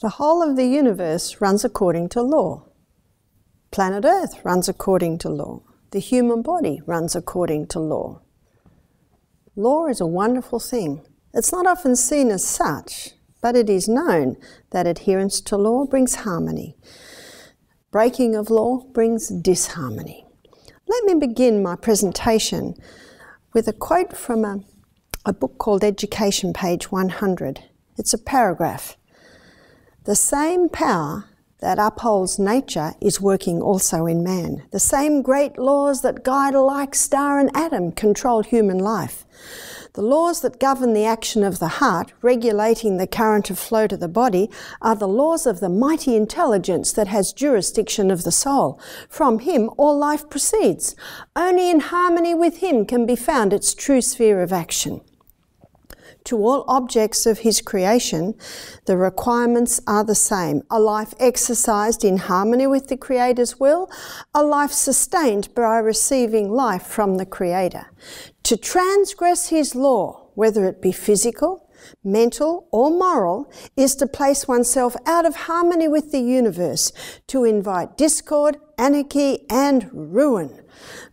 The whole of the universe runs according to law. Planet Earth runs according to law. The human body runs according to law. Law is a wonderful thing. It's not often seen as such, but it is known that adherence to law brings harmony. Breaking of law brings disharmony. Let me begin my presentation with a quote from a book called Education, page 100. It's a paragraph. The same power that upholds nature is working also in man. The same great laws that guide alike star and atom control human life. The laws that govern the action of the heart, regulating the current of flow to the body, are the laws of the mighty intelligence that has jurisdiction of the soul. From him all life proceeds. Only in harmony with him can be found its true sphere of action. To all objects of his creation, the requirements are the same. A life exercised in harmony with the Creator's will, a life sustained by receiving life from the Creator. To transgress his law, whether it be physical, mental or moral, is to place oneself out of harmony with the universe, to invite discord, anarchy and ruin.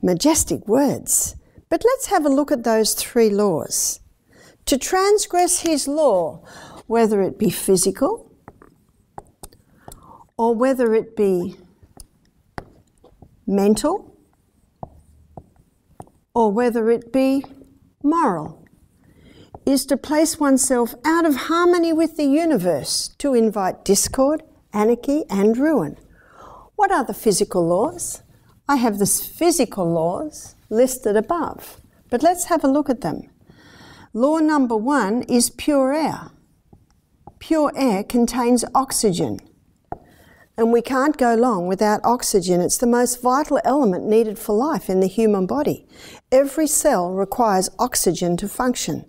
Majestic words. But let's have a look at those three laws. To transgress his law, whether it be physical or whether it be mental or whether it be moral, is to place oneself out of harmony with the universe, to invite discord, anarchy and ruin. What are the physical laws? I have the physical laws listed above, but let's have a look at them. Law number one is pure air. Pure air contains oxygen, and we can't go long without oxygen. It's the most vital element needed for life in the human body. Every cell requires oxygen to function.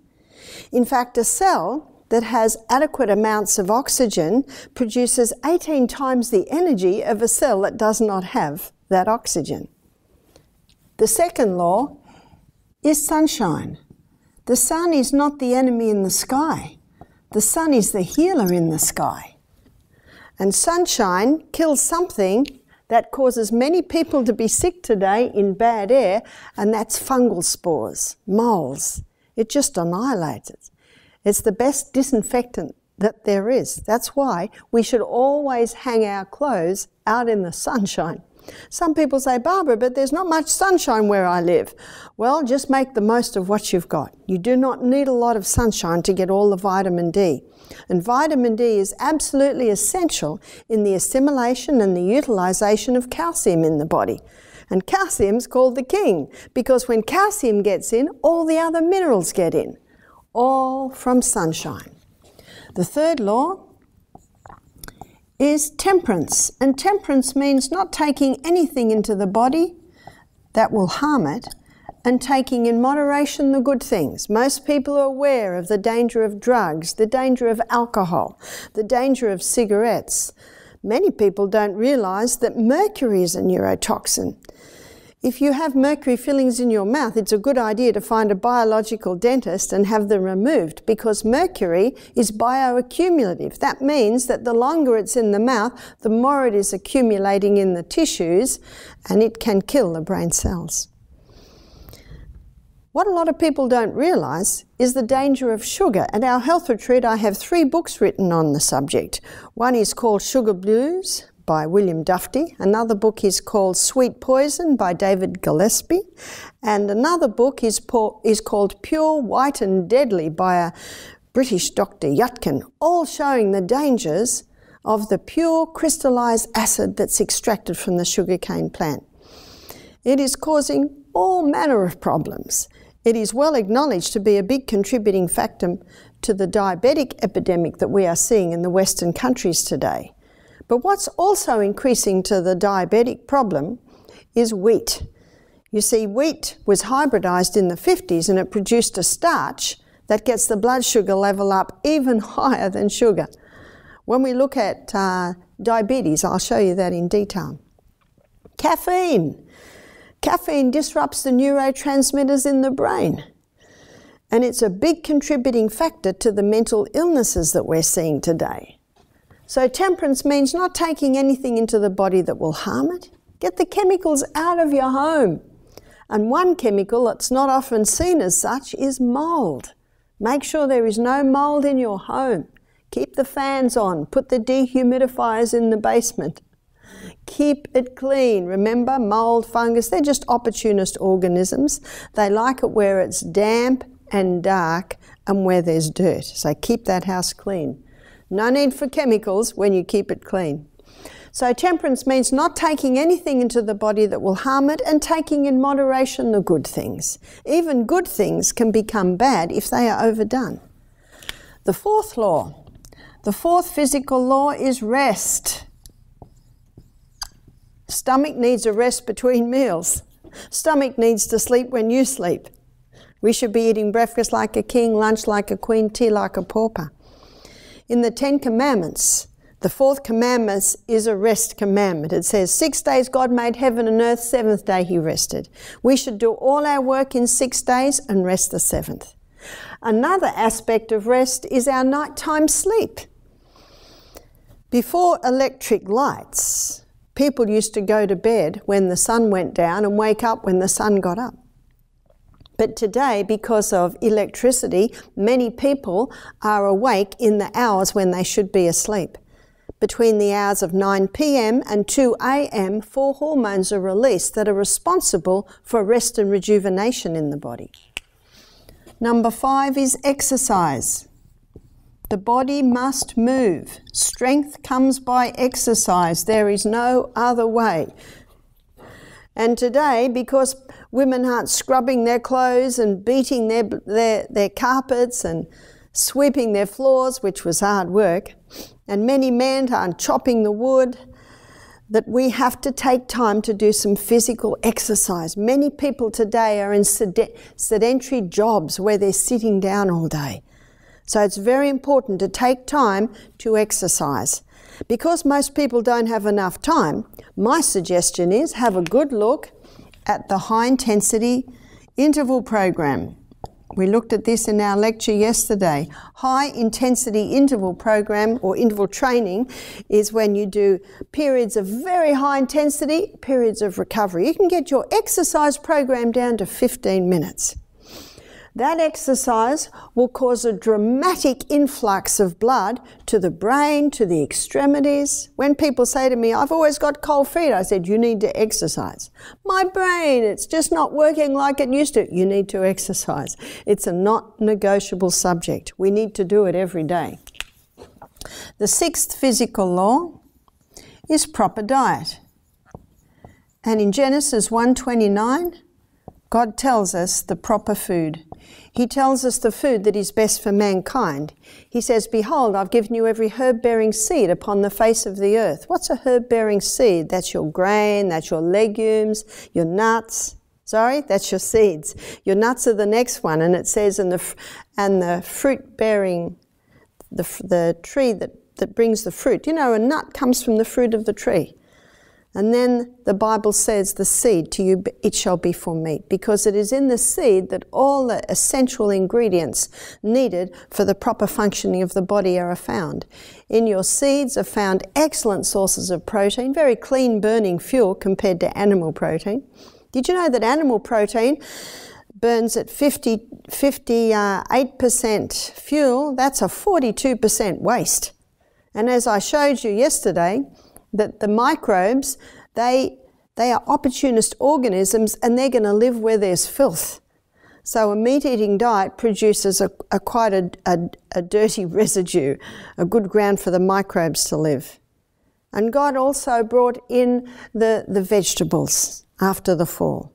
In fact, a cell that has adequate amounts of oxygen produces 18 times the energy of a cell that does not have that oxygen. The second law is sunshine. The sun is not the enemy in the sky. The sun is the healer in the sky. And sunshine kills something that causes many people to be sick today in bad air, and that's fungal spores, moles. It just annihilates it. It's the best disinfectant that there is. That's why we should always hang our clothes out in the sunshine. Some people say, Barbara, but there's not much sunshine where I live. Well, just make the most of what you've got. You do not need a lot of sunshine to get all the vitamin D. And vitamin D is absolutely essential in the assimilation and the utilization of calcium in the body. And calcium's called the king, because when calcium gets in, all the other minerals get in, all from sunshine. The third law is temperance, and temperance means not taking anything into the body that will harm it, and taking in moderation the good things. Most people are aware of the danger of drugs, the danger of alcohol, the danger of cigarettes. Many people don't realize that mercury is a neurotoxin. If you have mercury fillings in your mouth, it's a good idea to find a biological dentist and have them removed, because mercury is bioaccumulative. That means that the longer it's in the mouth, the more it is accumulating in the tissues, and it can kill the brain cells. What a lot of people don't realize is the danger of sugar. At our health retreat, I have three books written on the subject. One is called Sugar Blues by William Dufty, another book is called Sweet Poison by David Gillespie, and another book is called Pure, White and Deadly by a British Dr. Yutkin, all showing the dangers of the pure crystallized acid that's extracted from the sugarcane plant. It is causing all manner of problems. It is well acknowledged to be a big contributing factor to the diabetic epidemic that we are seeing in the Western countries today. But what's also increasing to the diabetic problem is wheat. You see, wheat was hybridized in the 50s, and it produced a starch that gets the blood sugar level up even higher than sugar. When we look at diabetes, I'll show you that in detail. Caffeine. Caffeine disrupts the neurotransmitters in the brain, and it's a big contributing factor to the mental illnesses that we're seeing today. So temperance means not taking anything into the body that will harm it. Get the chemicals out of your home. And one chemical that's not often seen as such is mold. Make sure there is no mold in your home. Keep the fans on. Put the dehumidifiers in the basement. Keep it clean. Remember, mold, fungus, they're just opportunist organisms. They like it where it's damp and dark and where there's dirt. So keep that house clean. No need for chemicals when you keep it clean. So temperance means not taking anything into the body that will harm it and taking in moderation the good things. Even good things can become bad if they are overdone. The fourth law, the fourth physical law is rest. Stomach needs a rest between meals. Stomach needs to sleep when you sleep. We should be eating breakfast like a king, lunch like a queen, tea like a pauper. In the Ten Commandments, the fourth commandment is a rest commandment. It says, 6 days God made heaven and earth, seventh day he rested. We should do all our work in 6 days and rest the seventh. Another aspect of rest is our nighttime sleep. Before electric lights, people used to go to bed when the sun went down and wake up when the sun got up. But today, because of electricity, many people are awake in the hours when they should be asleep. Between the hours of 9 p.m. and 2 a.m., 4 hormones are released that are responsible for rest and rejuvenation in the body. Number 5 is exercise. The body must move. Strength comes by exercise. There is no other way. And today, because women aren't scrubbing their clothes and beating their carpets and sweeping their floors, which was hard work, and many men aren't chopping the wood, that we have to take time to do some physical exercise. Many people today are in sedentary jobs where they're sitting down all day. So it's very important to take time to exercise. Because most people don't have enough time, my suggestion is have a good look at the high intensity interval program. We looked at this in our lecture yesterday. High intensity interval program or interval training is when you do periods of very high intensity, periods of recovery. You can get your exercise program down to 15 minutes. That exercise will cause a dramatic influx of blood to the brain, to the extremities. When people say to me, I've always got cold feet, I said, you need to exercise. My brain, it's just not working like it used to. You need to exercise. It's a not negotiable subject. We need to do it every day. The sixth physical law is proper diet. And in Genesis 1:29, God tells us the proper food. He tells us the food that is best for mankind. He says, behold, I've given you every herb-bearing seed upon the face of the earth. What's a herb-bearing seed? That's your grain, that's your legumes, your nuts. Sorry, that's your seeds. Your nuts are the next one. And it says, and the fruit-bearing, the tree that brings the fruit. You know, a nut comes from the fruit of the tree. And then the Bible says, the seed to you, it shall be for meat, because it is in the seed that all the essential ingredients needed for the proper functioning of the body are found. In your seeds are found excellent sources of protein, very clean burning fuel compared to animal protein. Did you know that animal protein burns at 58% fuel? That's a 42% waste. And as I showed you yesterday, that the microbes, they are opportunist organisms and they're going to live where there's filth. So a meat-eating diet produces quite a dirty residue, a good ground for the microbes to live. And God also brought in the vegetables after the fall,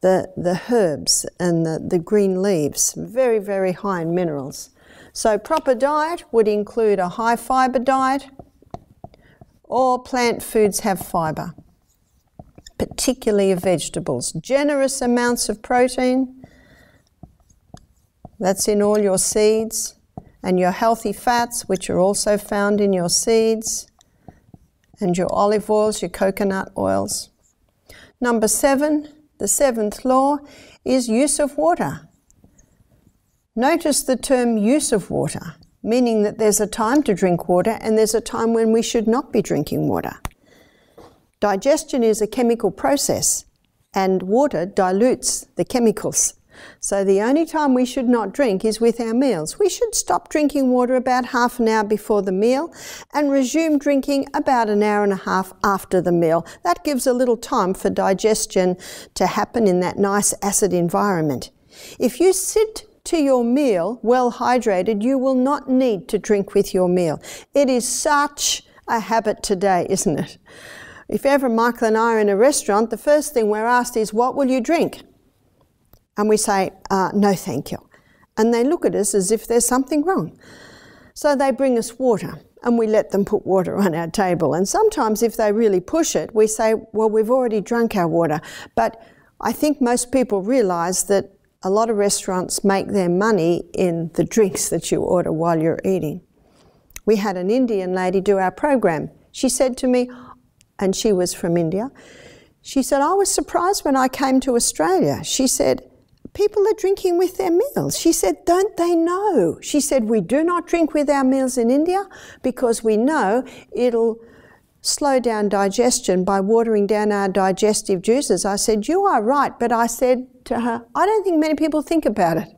the herbs and the green leaves, very, very high in minerals. So proper diet would include a high-fibre diet. All plant foods have fibre, particularly of vegetables. Generous amounts of protein, that's in all your seeds, and your healthy fats, which are also found in your seeds, and your olive oils, your coconut oils. Number 7, the seventh law, is use of water. Notice the term use of water. meaning that there's a time to drink water and there's a time when we should not be drinking water. Digestion is a chemical process, and water dilutes the chemicals. So the only time we should not drink is with our meals. We should stop drinking water about half an hour before the meal and resume drinking about an hour and a half after the meal. That gives a little time for digestion to happen in that nice acid environment. If you sit to your meal well hydrated, you will not need to drink with your meal. It is such a habit today, isn't it? If ever Michael and I are in a restaurant, the first thing we're asked is, what will you drink? And we say, no thank you. And they look at us as if there's something wrong. So they bring us water, and we let them put water on our table. And sometimes if they really push it, we say, well, we've already drunk our water. But I think most people realise that a lot of restaurants make their money in the drinks that you order while you're eating. We had an Indian lady do our program. She said to me, and she was from India, she said, I was surprised when I came to Australia. She said, people are drinking with their meals. She said, don't they know? She said, we do not drink with our meals in India because we know it'll slow down digestion by watering down our digestive juices. I said, you are right. But I said to her, I don't think many people think about it.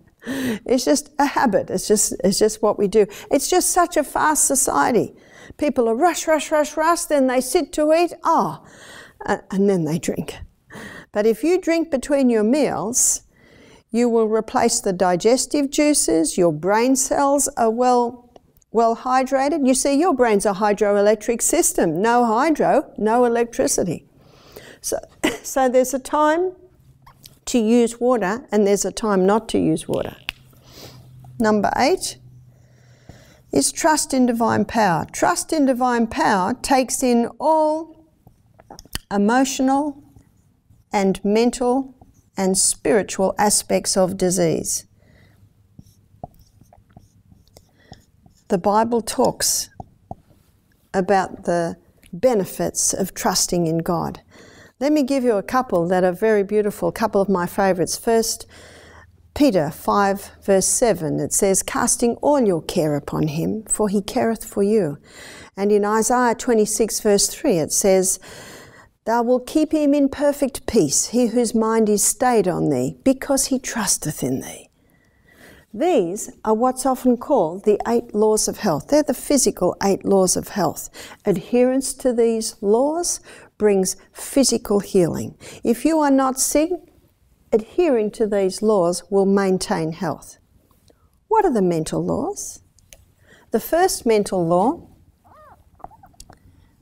It's just a habit. It's just what we do. It's just such a fast society. People are rush, rush, rush, rush. Then they sit to eat. And then they drink. But if you drink between your meals, you will replace the digestive juices. Your brain cells are well hydrated. You see, your brain's a hydroelectric system. No hydro, no electricity. So there's a time to use water and there's a time not to use water. Number 8 is trust in divine power. Trust in divine power takes in all emotional and mental and spiritual aspects of disease. The Bible talks about the benefits of trusting in God. Let me give you a couple that are very beautiful, a couple of my favourites. First, Peter 5 verse 7, it says, casting all your care upon him, for he careth for you. And in Isaiah 26 verse 3, it says, thou wilt keep him in perfect peace, he whose mind is stayed on thee, because he trusteth in thee. These are what's often called the 8 laws of health. They're the physical 8 laws of health. Adherence to these laws brings physical healing. If you are not sick, adhering to these laws will maintain health. What are the mental laws? The first mental law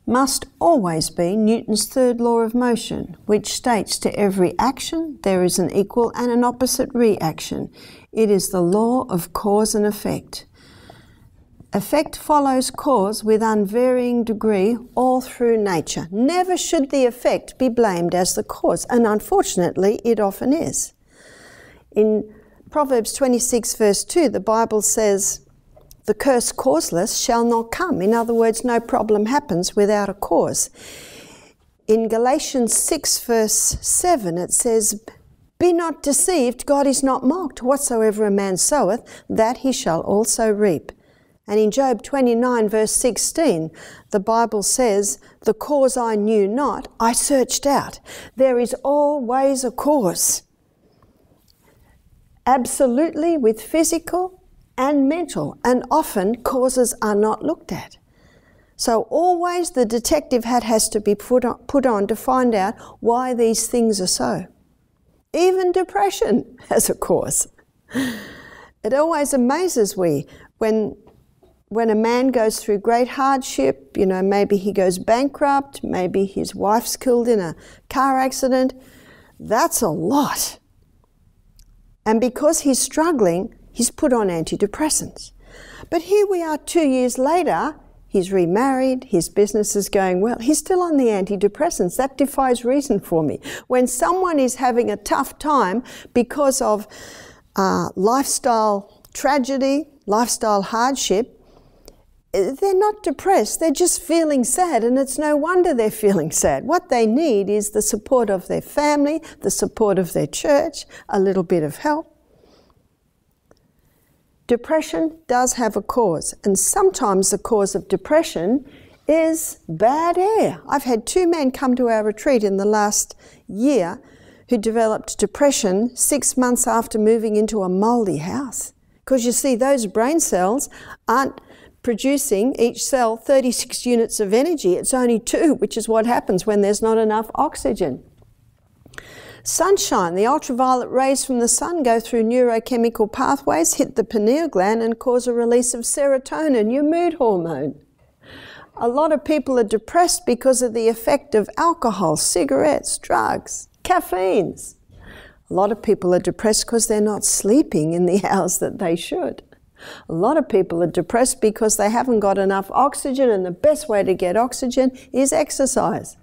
must always be Newton's third law of motion, which states to every action there is an equal and an opposite reaction. It is the law of cause and effect. Effect follows cause with unvarying degree all through nature. Never should the effect be blamed as the cause, and unfortunately it often is. In Proverbs 26 verse 2, the Bible says, the curse causeless shall not come. In other words, no problem happens without a cause. In Galatians 6 verse 7, it says, be not deceived, God is not mocked. Whatsoever a man soweth, that he shall also reap. And in Job 29 verse 16, the Bible says, the cause I knew not, I searched out. There is always a cause. Absolutely, with physical and mental, and often causes are not looked at. So always the detective hat has to be put on to find out why these things are so. Even depression has a cause. It always amazes me when a man goes through great hardship, you know, maybe he goes bankrupt, maybe his wife's killed in a car accident. That's a lot. And because he's struggling, he's put on antidepressants. But here we are 2 years later, he's remarried, his business is going well, he's still on the antidepressants. That defies reason for me. When someone is having a tough time because of lifestyle tragedy, lifestyle hardship, they're not depressed, they're just feeling sad, and it's no wonder they're feeling sad. What they need is the support of their family, the support of their church, a little bit of help. depression does have a cause, and sometimes the cause of depression is bad air. I've had two men come to our retreat in the last year who developed depression 6 months after moving into a mouldy house. Because you see, those brain cells aren't producing, each cell, 36 units of energy. It's only 2, which is what happens when there's not enough oxygen. Sunshine, the ultraviolet rays from the sun go through neurochemical pathways, hit the pineal gland and cause a release of serotonin, your mood hormone. A lot of people are depressed because of the effect of alcohol, cigarettes, drugs, caffeines. A lot of people are depressed because they're not sleeping in the hours that they should. A lot of people are depressed because they haven't got enough oxygen, and the best way to get oxygen is exercise.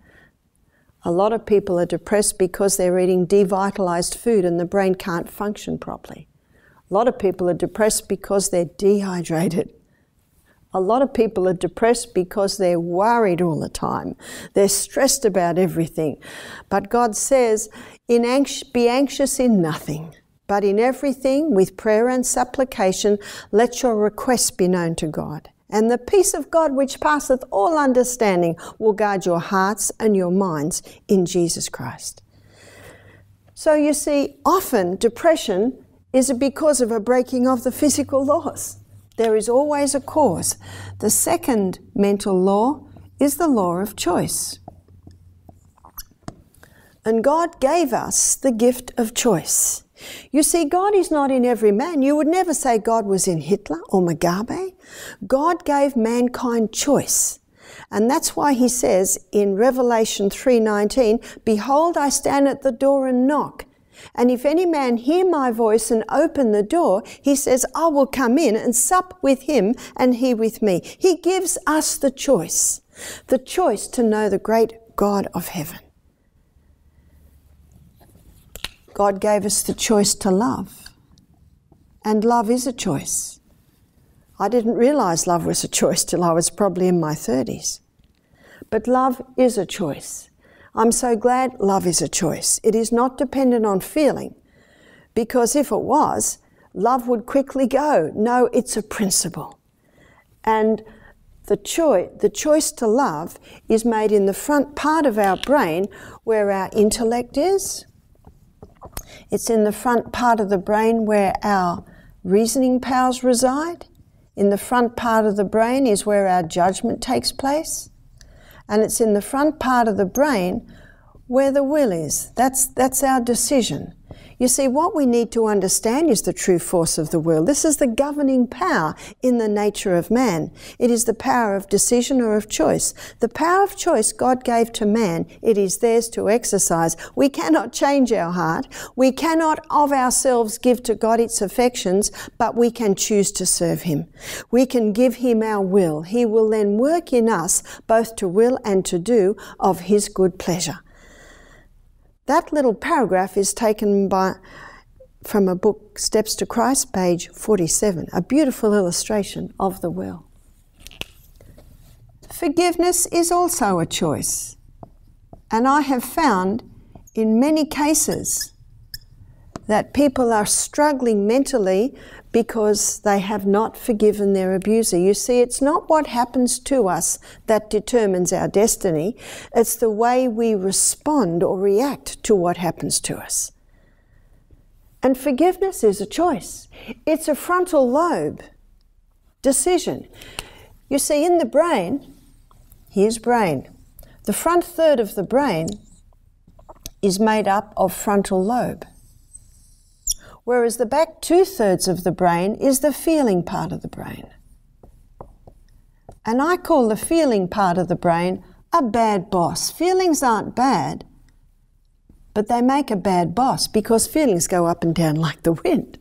A lot of people are depressed because they're eating devitalized food and the brain can't function properly. A lot of people are depressed because they're dehydrated. A lot of people are depressed because they're worried all the time. They're stressed about everything. But God says, be anxious in nothing, but in everything, with prayer and supplication, let your requests be known to God. And the peace of God, which passeth all understanding, will guard your hearts and your minds in Jesus Christ. So you see, often depression is because of a breaking of the physical laws. There is always a cause. The second mental law is the law of choice. And God gave us the gift of choice. You see, God is not in every man. You would never say God was in Hitler or Mugabe. God gave mankind choice. And that's why he says in Revelation 3:19, "Behold, I stand at the door and knock. And if any man hear my voice and open the door," he says, "I will come in and sup with him and he with me." He gives us the choice to know the great God of heaven. God gave us the choice to love, and love is a choice. I didn't realize love was a choice till I was probably in my 30s. But love is a choice. I'm so glad love is a choice. It is not dependent on feeling, because if it was, love would quickly go. No, it's a principle. And the choice to love is made in the front part of our brain where our intellect is. It's in the front part of the brain where our reasoning powers reside. In the front part of the brain is where our judgment takes place. And it's in the front part of the brain where the will is. That's our decision. You see, what we need to understand is the true force of the will. This is the governing power in the nature of man. It is the power of decision or of choice. The power of choice God gave to man, it is theirs to exercise. We cannot change our heart. We cannot of ourselves give to God its affections, but we can choose to serve him. We can give him our will. He will then work in us both to will and to do of his good pleasure. That little paragraph is taken from a book, Steps to Christ, page 47, a beautiful illustration of the will. Forgiveness is also a choice. And I have found in many cases that people are struggling mentally because they have not forgiven their abuser. You see, it's not what happens to us that determines our destiny. It's the way we respond or react to what happens to us. And forgiveness is a choice. It's a frontal lobe decision. You see, in the brain, here's brain. The front third of the brain is made up of frontal lobe, whereas the back two-thirds of the brain is the feeling part of the brain. And I call the feeling part of the brain a bad boss. Feelings aren't bad, but they make a bad boss because feelings go up and down like the wind.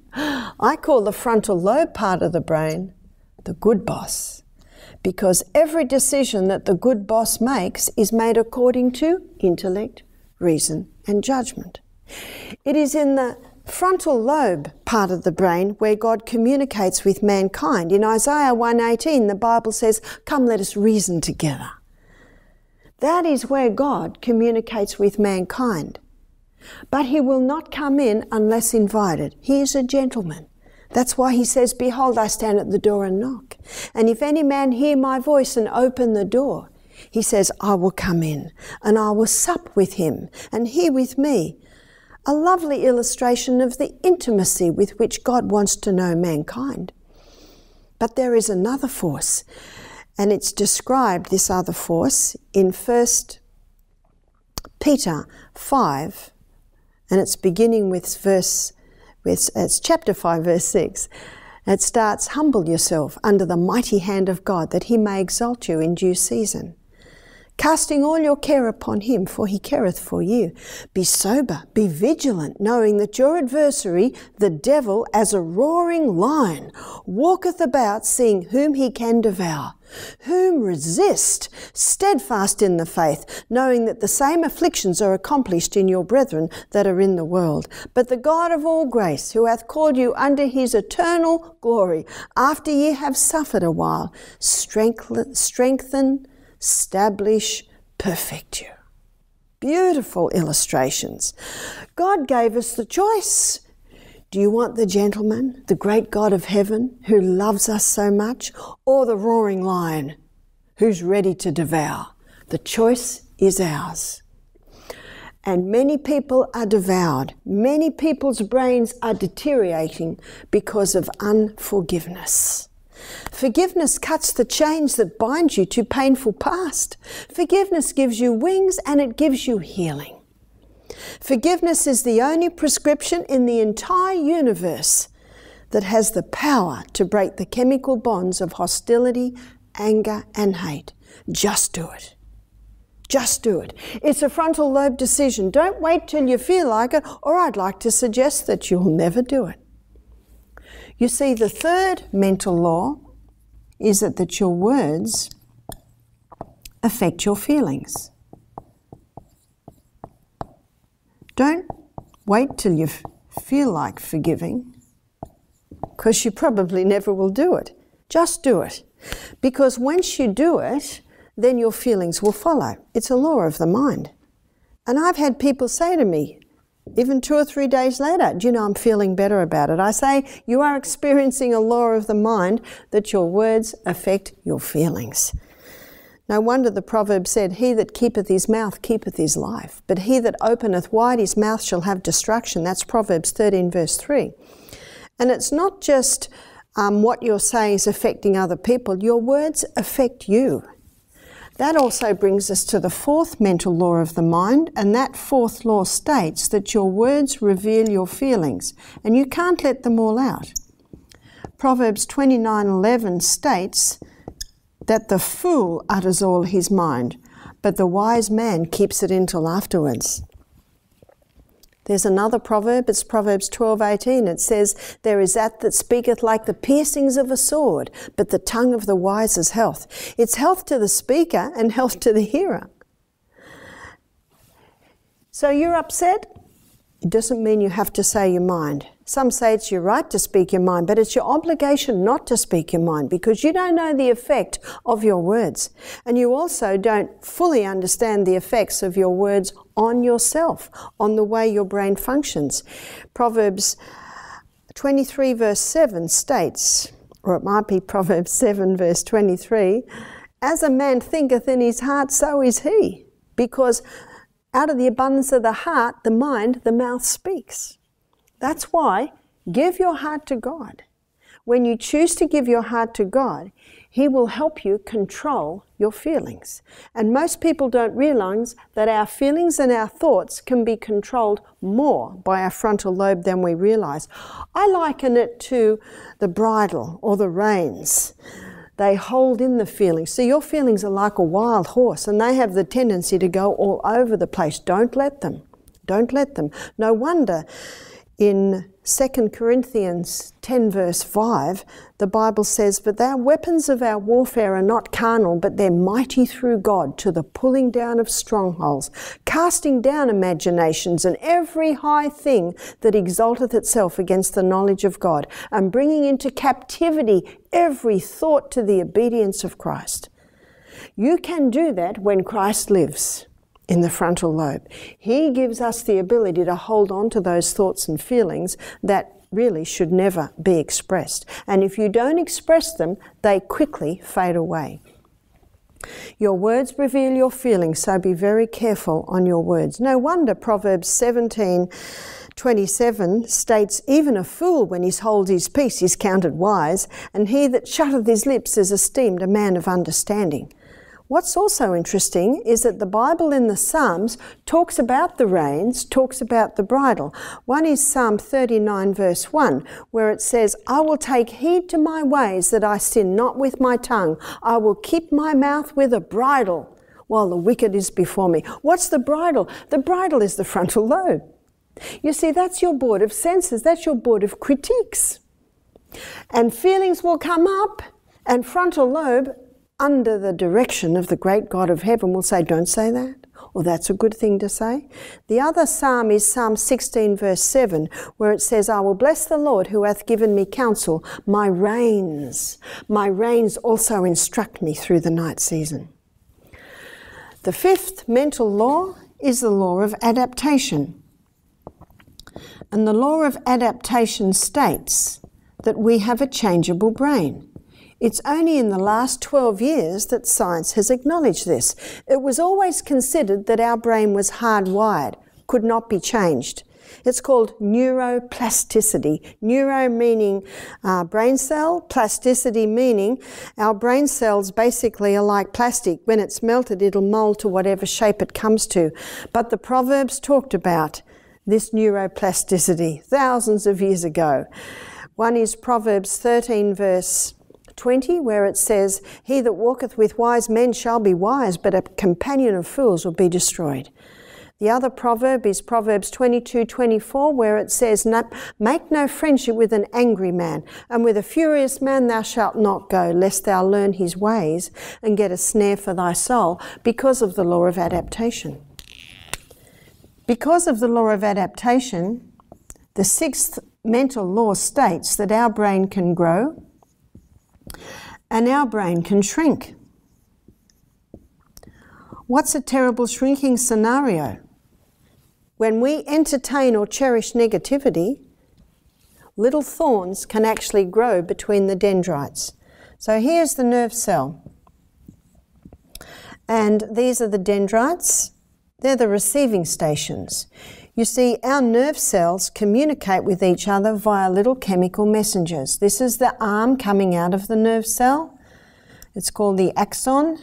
I call the frontal lobe part of the brain the good boss, because every decision that the good boss makes is made according to intellect, reason, and judgment. It is in the frontal lobe part of the brain where God communicates with mankind. In Isaiah 1:18, the Bible says, "Come, let us reason together." That is where God communicates with mankind. But he will not come in unless invited. He is a gentleman. That's why he says, behold, I stand at the door and knock. And if any man hear my voice and open the door, he says, I will come in and I will sup with him and he with me. A lovely illustration of the intimacy with which God wants to know mankind. But there is another force, and it's described, this other force, in 1 Peter 5, and it's beginning with it's chapter 5, verse 6. It starts, humble yourself under the mighty hand of God, that he may exalt you in due season. Casting all your care upon him, for he careth for you. Be sober, be vigilant, knowing that your adversary, the devil, as a roaring lion, walketh about, seeing whom he can devour. Whom resist, steadfast in the faith, knowing that the same afflictions are accomplished in your brethren that are in the world. But the God of all grace, who hath called you unto his eternal glory, after ye have suffered a while, strengthen, establish, perfect you. Beautiful illustrations. God gave us the choice. Do you want the gentleman, the great God of heaven, who loves us so much, or the roaring lion who's ready to devour? The choice is ours. And many people are devoured. Many people's brains are deteriorating because of unforgiveness. Forgiveness cuts the chains that bind you to painful past. Forgiveness gives you wings and it gives you healing. Forgiveness is the only prescription in the entire universe that has the power to break the chemical bonds of hostility, anger, and hate. Just do it. Just do it. It's a frontal lobe decision. Don't wait till you feel like it, or I'd like to suggest that you'll never do it. You see, the third mental law is that your words affect your feelings. Don't wait till you feel like forgiving, because you probably never will do it. Just do it, because once you do it, then your feelings will follow. It's a law of the mind. And I've had people say to me, even 2 or 3 days later, do you know, I'm feeling better about it. I say, you are experiencing a law of the mind that your words affect your feelings. No wonder the proverb said, he that keepeth his mouth keepeth his life, but he that openeth wide his mouth shall have destruction. That's Proverbs 13 verse 3. And it's not just what you're saying is affecting other people. Your words affect you. That also brings us to the fourth mental law of the mind, and that fourth law states that your words reveal your feelings, and you can't let them all out. Proverbs 29:11 states that the fool utters all his mind, but the wise man keeps it until afterwards. There's another proverb, it's Proverbs 12:18. It says, there is that speaketh like the piercings of a sword, but the tongue of the wise is health. It's health to the speaker and health to the hearer. So you're upset? It doesn't mean you have to say your mind. Some say it's your right to speak your mind, but it's your obligation not to speak your mind, because you don't know the effect of your words. And you also don't fully understand the effects of your words on yourself, on the way your brain functions. Proverbs 23 verse 7 states, or it might be Proverbs 7 verse 23, as a man thinketh in his heart, so is he. Because out of the abundance of the heart, the mind, the mouth speaks. That's why give your heart to God. When you choose to give your heart to God, he will help you control your feelings. And most people don't realize that our feelings and our thoughts can be controlled more by our frontal lobe than we realize. I liken it to the bridle or the reins. They hold in the feelings. So your feelings are like a wild horse, and they have the tendency to go all over the place. Don't let them. Don't let them. No wonder in 2 Corinthians 10 verse 5, the Bible says, but the weapons of our warfare are not carnal, but they're mighty through God to the pulling down of strongholds, casting down imaginations and every high thing that exalteth itself against the knowledge of God, and bringing into captivity every thought to the obedience of Christ. You can do that when Christ lives. in the frontal lobe. He gives us the ability to hold on to those thoughts and feelings that really should never be expressed. And if you don't express them, they quickly fade away. Your words reveal your feelings, so be very careful on your words. No wonder Proverbs 17:27 states, even a fool, when he holds his peace, is counted wise, and he that shutteth his lips is esteemed a man of understanding. What's also interesting is that the Bible in the Psalms talks about the reins, talks about the bridle. One is Psalm 39 verse 1, where it says, I will take heed to my ways that I sin not with my tongue. I will keep my mouth with a bridle while the wicked is before me. What's the bridle? The bridle is the frontal lobe. You see, that's your board of senses. That's your board of critiques. And feelings will come up, and frontal lobe, under the direction of the great God of heaven, will say, don't say that, or that's a good thing to say. The other psalm is Psalm 16 verse 7, where it says, I will bless the Lord who hath given me counsel. My reins also instruct me through the night season. The fifth mental law is the law of adaptation. And the law of adaptation states that we have a changeable brain. It's only in the last 12 years that science has acknowledged this. It was always considered that our brain was hardwired, could not be changed. It's called neuroplasticity. Neuro meaning brain cell, plasticity meaning our brain cells basically are like plastic. When it's melted, it'll mold to whatever shape it comes to. But the Proverbs talked about this neuroplasticity thousands of years ago. One is Proverbs 13 verse 20, where it says, he that walketh with wise men shall be wise, but a companion of fools will be destroyed. The other proverb is Proverbs 22:24, where it says, make no friendship with an angry man, and with a furious man thou shalt not go, lest thou learn his ways and get a snare for thy soul, because of the law of adaptation. Because of the law of adaptation, the sixth mental law states that our brain can grow and our brain can shrink. What's a terrible shrinking scenario? When we entertain or cherish negativity, little thorns can actually grow between the dendrites. So here's the nerve cell. And these are the dendrites. They're the receiving stations. You see, our nerve cells communicate with each other via little chemical messengers. This is the arm coming out of the nerve cell. It's called the axon.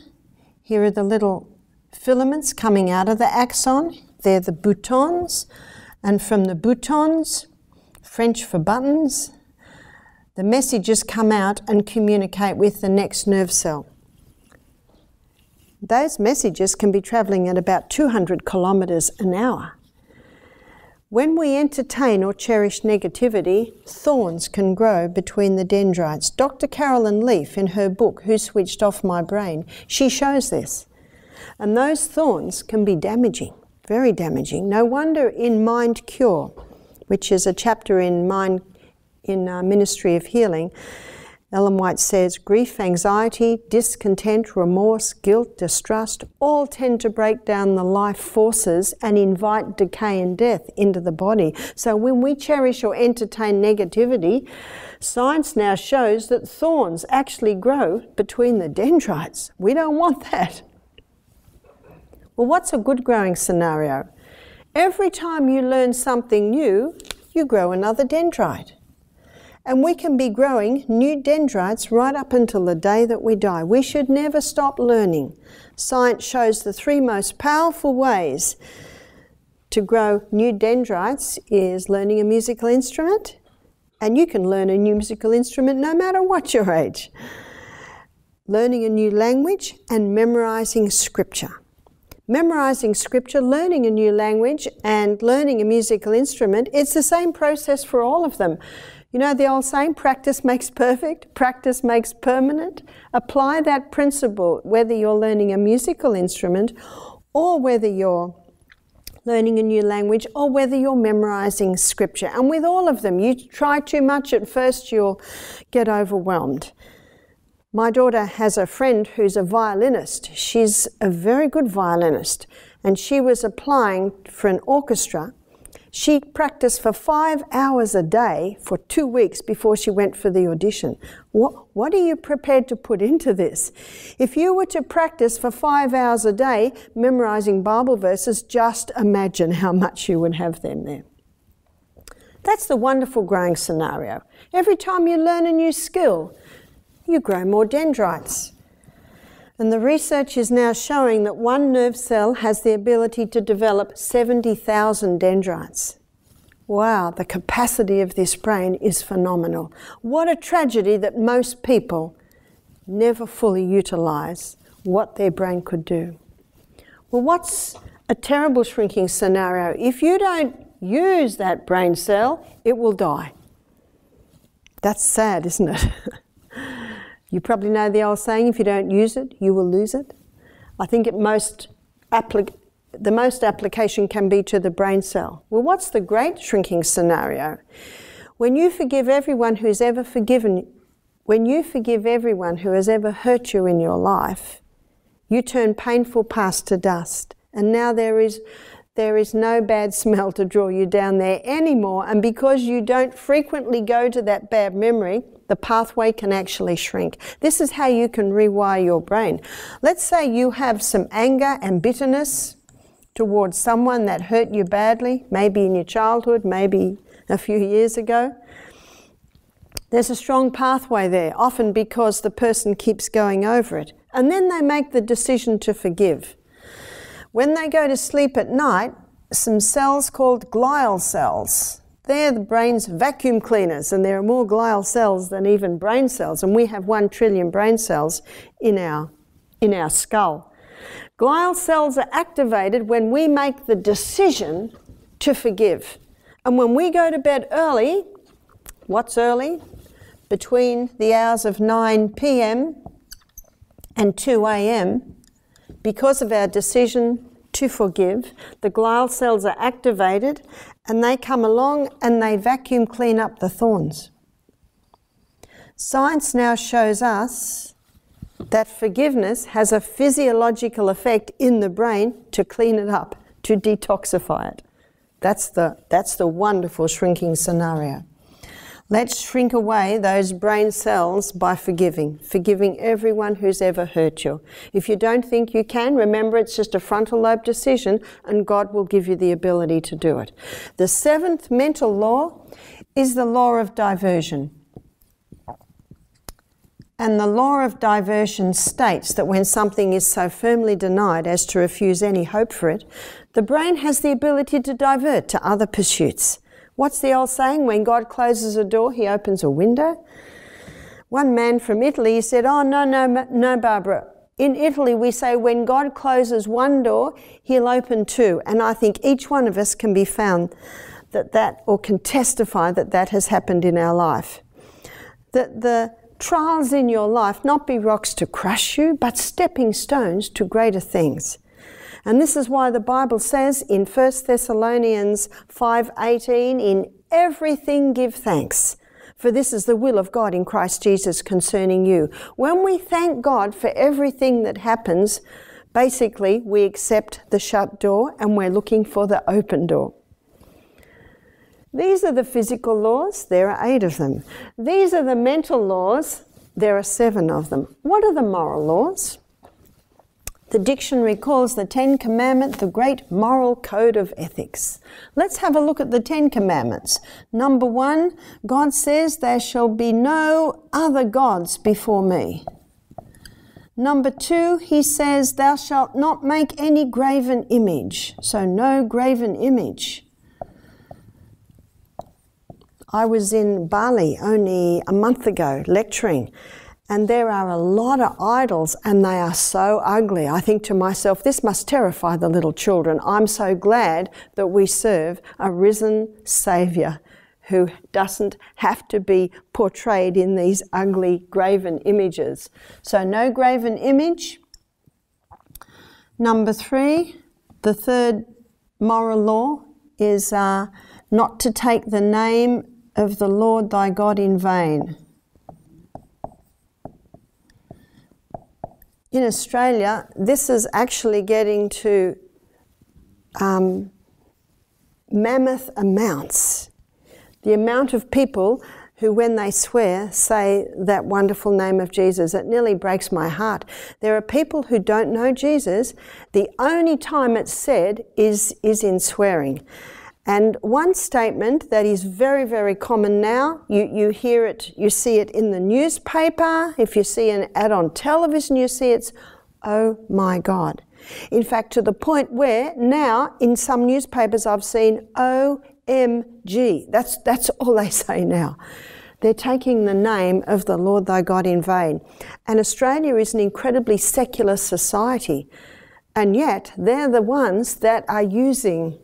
Here are the little filaments coming out of the axon. They're the boutons. And from the boutons, French for buttons, the messages come out and communicate with the next nerve cell. Those messages can be traveling at about 200 kilometers an hour. When we entertain or cherish negativity, thorns can grow between the dendrites. Dr. Carolyn Leaf, in her book, Who Switched Off My Brain, she shows this. And those thorns can be damaging, very damaging. No wonder in Mind Cure, which is a chapter in Ministry of Healing, Ellen White says, grief, anxiety, discontent, remorse, guilt, distrust, all tend to break down the life forces and invite decay and death into the body. So when we cherish or entertain negativity, science now shows that thorns actually grow between the dendrites. We don't want that. Well, what's a good growing scenario? Every time you learn something new, you grow another dendrite. And we can be growing new dendrites right up until the day that we die. We should never stop learning. Science shows the three most powerful ways to grow new dendrites is learning a musical instrument, and you can learn a new musical instrument no matter what your age, learning a new language, and memorizing scripture. Memorizing scripture, learning a new language, and learning a musical instrument, it's the same process for all of them. You know the old saying, practice makes perfect, practice makes permanent. Apply that principle, whether you're learning a musical instrument or whether you're learning a new language or whether you're memorizing scripture. And with all of them, you try too much at first, you'll get overwhelmed. My daughter has a friend who's a violinist. She's a very good violinist. and she was applying for an orchestra. She practiced for 5 hours a day for 2 weeks before she went for the audition. What are you prepared to put into this? If you were to practice for 5 hours a day memorizing Bible verses, just imagine how much you would have them there. That's the wonderful growing scenario. Every time you learn a new skill, you grow more dendrites. And the research is now showing that one nerve cell has the ability to develop 70,000 dendrites. Wow, the capacity of this brain is phenomenal. What a tragedy that most people never fully utilize what their brain could do. Well, what's a terrible shrinking scenario? If you don't use that brain cell, it will die. That's sad, isn't it? You probably know the old saying, if you don't use it, you will lose it. I think the most application can be to the brain cell. Well, what's the great shrinking scenario? When you forgive everyone who's ever forgiven, when you forgive everyone who has ever hurt you in your life, you turn painful past to dust. And now there is no bad smell to draw you down there anymore. And because you don't frequently go to that bad memory, the pathway can actually shrink. This is how you can rewire your brain. Let's say you have some anger and bitterness towards someone that hurt you badly, maybe in your childhood, maybe a few years ago. There's a strong pathway there, often because the person keeps going over it. And then they make the decision to forgive. When they go to sleep at night, some cells called glial cells, they're the brain's vacuum cleaners, and there are more glial cells than even brain cells, and we have 1 trillion brain cells in our skull. Glial cells are activated when we make the decision to forgive. And when we go to bed early, what's early? Between the hours of 9 p.m. and 2 a.m, because of our decision to forgive, the glial cells are activated and they come along and they vacuum clean up the thorns. Science now shows us that forgiveness has a physiological effect in the brain to clean it up, to detoxify it. That's the wonderful shrinking scenario. Let's shrink away those brain cells by forgiving everyone who's ever hurt you. If you don't think you can, remember it's just a frontal lobe decision and God will give you the ability to do it. The seventh mental law is the law of diversion. And the law of diversion states that when something is so firmly denied as to refuse any hope for it, the brain has the ability to divert to other pursuits. What's the old saying? When God closes a door, he opens a window. One man from Italy said, oh, no, Barbara. In Italy, we say when God closes one door, he'll open two. And I think each one of us can be found or can testify that has happened in our life. That the trials in your life not be rocks to crush you, but stepping stones to greater things. And this is why the Bible says in 1 Thessalonians 5:18, in everything give thanks, for this is the will of God in Christ Jesus concerning you. When we thank God for everything that happens, basically we accept the shut door and we're looking for the open door. These are the physical laws. There are 8 of them. These are the mental laws. There are 7 of them. What are the moral laws? The dictionary calls the Ten Commandments the great moral code of ethics. Let's have a look at the Ten Commandments. Number 1, God says, there shall be no other gods before me. Number 2, he says, thou shalt not make any graven image. So no graven image. I was in Bali only a month ago lecturing. And there are a lot of idols and they are so ugly. I think to myself, this must terrify the little children. I'm so glad that we serve a risen Saviour who doesn't have to be portrayed in these ugly graven images. So no graven image. Number 3, the third moral law is not to take the name of the Lord thy God in vain. In Australia, this is actually getting to mammoth amounts. The amount of people who, when they swear, say that wonderful name of Jesus. It nearly breaks my heart. There are people who don't know Jesus. The only time it's said is in swearing. And one statement that is very, very common now, you hear it, you see it in the newspaper, if you see an ad on television, you see it's, oh my God. In fact, to the point where now in some newspapers I've seen, OMG. That's all they say now. They're taking the name of the Lord thy God in vain. And Australia is an incredibly secular society, and yet they're the ones that are using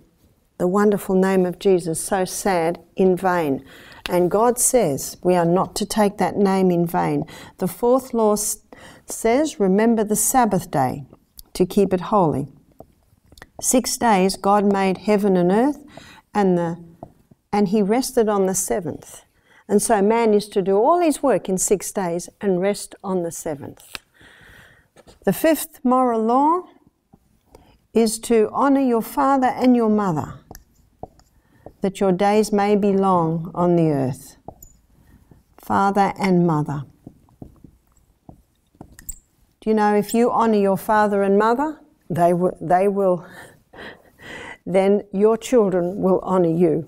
the wonderful name of Jesus, so sad, in vain. And God says we are not to take that name in vain. The fourth law says, remember the Sabbath day to keep it holy. 6 days God made heaven and earth, and he rested on the seventh. And so man is to do all his work in 6 days and rest on the seventh. The fifth moral law is to honour your father and your mother, that your days may be long on the earth. Father and mother. Do you know, if you honour your father and mother, they will then your children will honour you.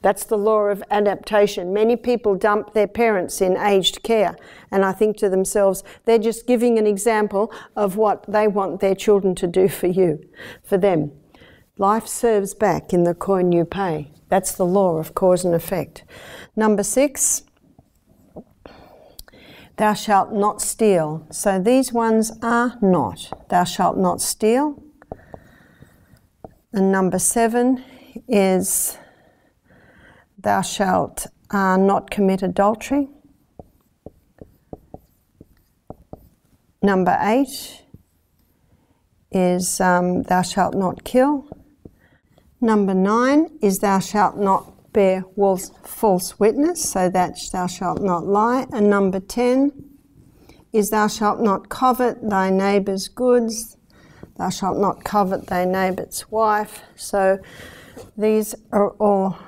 That's the law of adaptation. Many people dump their parents in aged care, and I think to themselves, they're just giving an example of what they want their children to do for you, for them. Life serves back in the coin you pay. That's the law of cause and effect. Number 6, thou shalt not steal. So these ones are not. Thou shalt not steal. And number 7 is thou shalt not commit adultery. Number 8 is thou shalt not kill. Number 9 is thou shalt not bear false witness, so that's thou shalt not lie. And number 10 is thou shalt not covet thy neighbour's goods. Thou shalt not covet thy neighbour's wife. So these are all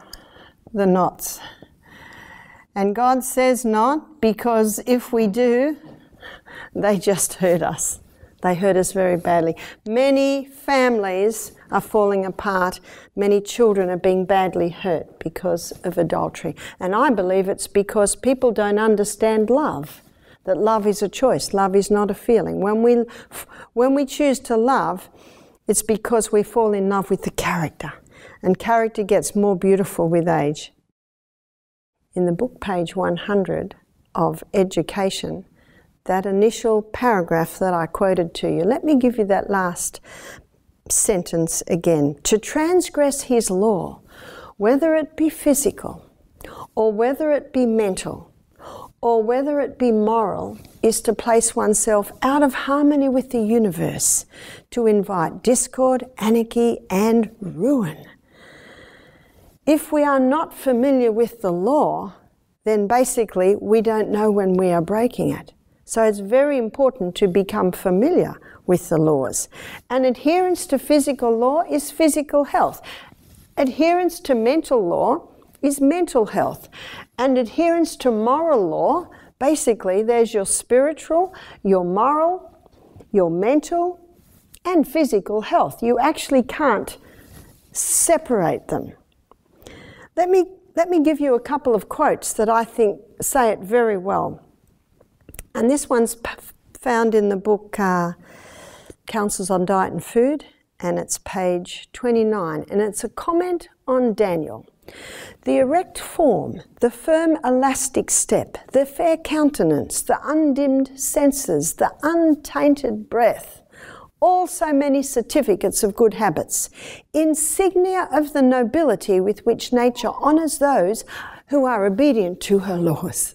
the nots. And God says not, because if we do, they just hurt us. They hurt us very badly. Many families are falling apart. Many children are being badly hurt because of adultery. And I believe it's because people don't understand love. That love is a choice. Love is not a feeling. When we choose to love, it's because we fall in love with the character. And character gets more beautiful with age. In the book, page 100 of Education, that initial paragraph that I quoted to you, let me give you that last sentence again. To transgress his law, whether it be physical, or whether it be mental, or whether it be moral, is to place oneself out of harmony with the universe, to invite discord, anarchy, and ruin. If we are not familiar with the law, then basically we don't know when we are breaking it. So it's very important to become familiar with the laws. And adherence to physical law is physical health. Adherence to mental law is mental health. And adherence to moral law, basically there's your spiritual, your moral, your mental, and physical health. You actually can't separate them. Let me give you a couple of quotes that I think say it very well. And this one's found in the book Counsels on Diet and Food, and it's page 29, and it's a comment on Daniel. The erect form, the firm elastic step, the fair countenance, the undimmed senses, the untainted breath, all so many certificates of good habits, insignia of the nobility with which nature honours those who are obedient to her laws.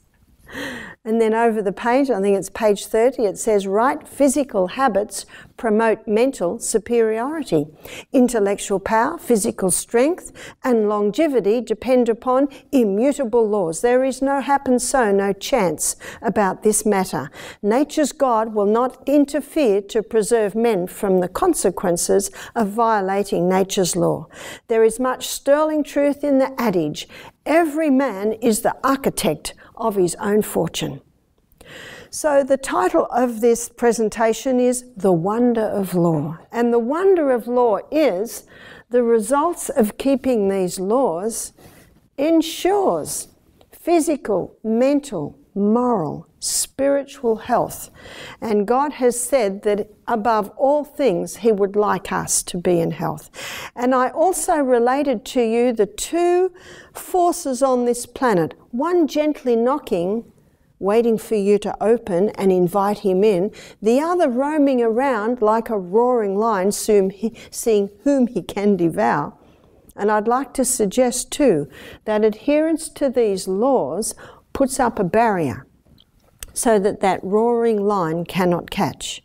And then over the page, I think it's page 30, it says, right physical habits promote mental superiority. Intellectual power, physical strength, and longevity depend upon immutable laws. There is no happen so, no chance about this matter. Nature's God will not interfere to preserve men from the consequences of violating nature's law. There is much sterling truth in the adage, every man is the architect of his own fortune. So the title of this presentation is The Wonder of Law. And the wonder of law is the results of keeping these laws ensures physical, mental, moral, spiritual health. And God has said that above all things, He would like us to be in health. And I also related to you the two forces on this planet, one gently knocking, waiting for you to open and invite him in, the other roaming around like a roaring lion, seeing whom he can devour. And I'd like to suggest too that adherence to these laws puts up a barrier so that that roaring lion cannot catch.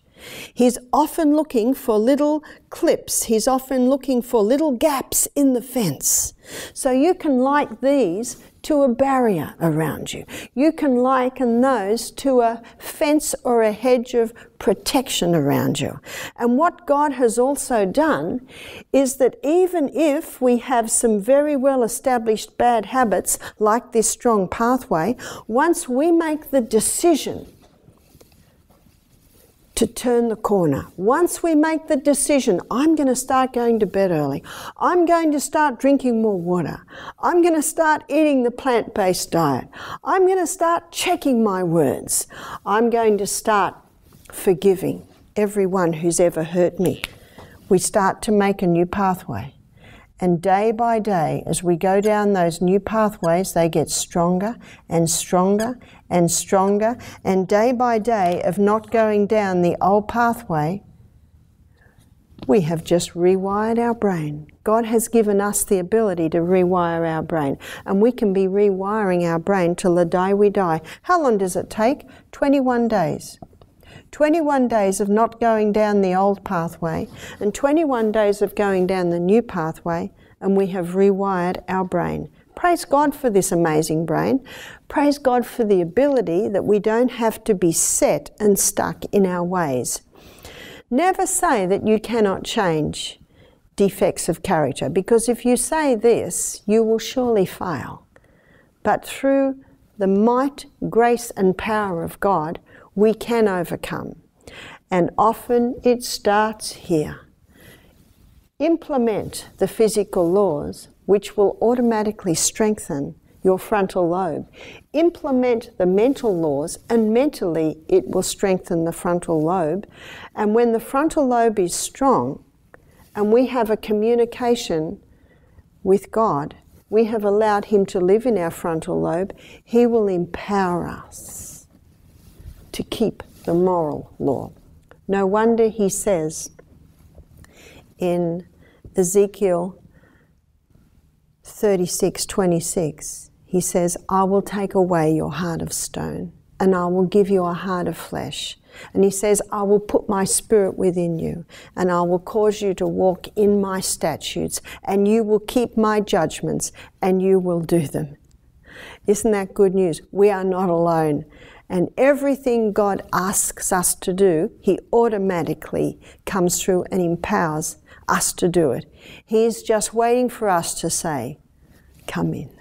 He's often looking for little clips. He's often looking for little gaps in the fence. So you can like these to a barrier around you. You can liken those to a fence or a hedge of protection around you. And what God has also done is that even if we have some very well-established bad habits like this strong pathway, once we make the decision to turn the corner. Once we make the decision, I'm going to start going to bed early. I'm going to start drinking more water. I'm going to start eating the plant-based diet. I'm going to start checking my words. I'm going to start forgiving everyone who's ever hurt me. We start to make a new pathway. And day by day, as we go down those new pathways, they get stronger and stronger and stronger. And day by day of not going down the old pathway, we have just rewired our brain. God has given us the ability to rewire our brain. And we can be rewiring our brain till the day we die. How long does it take? 21 days. 21 days of not going down the old pathway and 21 days of going down the new pathway, and we have rewired our brain. Praise God for this amazing brain. Praise God for the ability that we don't have to be set and stuck in our ways. Never say that you cannot change defects of character, because if you say this, you will surely fail. But through the might, grace and power of God, we can overcome, and often it starts here. Implement the physical laws, which will automatically strengthen your frontal lobe. Implement the mental laws, and mentally it will strengthen the frontal lobe. And when the frontal lobe is strong, and we have a communication with God, we have allowed Him to live in our frontal lobe, He will empower us to keep the moral law. No wonder He says in Ezekiel 36:26, He says, I will take away your heart of stone and I will give you a heart of flesh. And He says, I will put my spirit within you and I will cause you to walk in my statutes and you will keep my judgments and you will do them. Isn't that good news? We are not alone. And everything God asks us to do, He automatically comes through and empowers us to do it. He is just waiting for us to say, come in.